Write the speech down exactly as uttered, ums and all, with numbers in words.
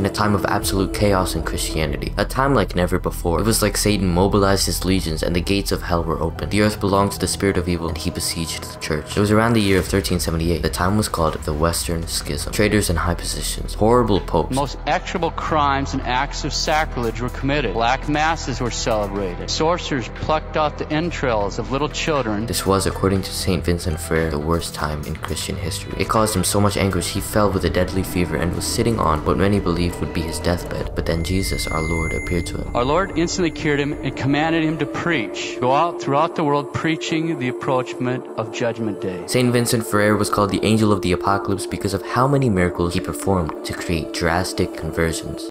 in a time of absolute chaos in Christianity, a time like never before. It was like Satan mobilized his legions and the gates of hell were opened. The earth belonged to the spirit of evil and he besieged the church. It was around the year of thirteen seventy-eight. The time was called the Western Schism. Traitors in high positions, horrible popes. Most execrable crimes and acts of sacrilege were committed. Black masses were celebrated. Sorcerers plucked out the entrails of little children. This was, according to Saint Vincent Ferrer, the worst time in Christian history. It caused him so much anguish he fell with a deadly fever and was sitting on what many believed would be his deathbed. But then Jesus, our Lord, appeared to him. Our Lord instantly cured him and commanded him to preach. Go out throughout the world preaching the approachment of Judgment Day. Saint Vincent Ferrer was called the Angel of the Apocalypse because of how many miracles he performed to create drastic conversions.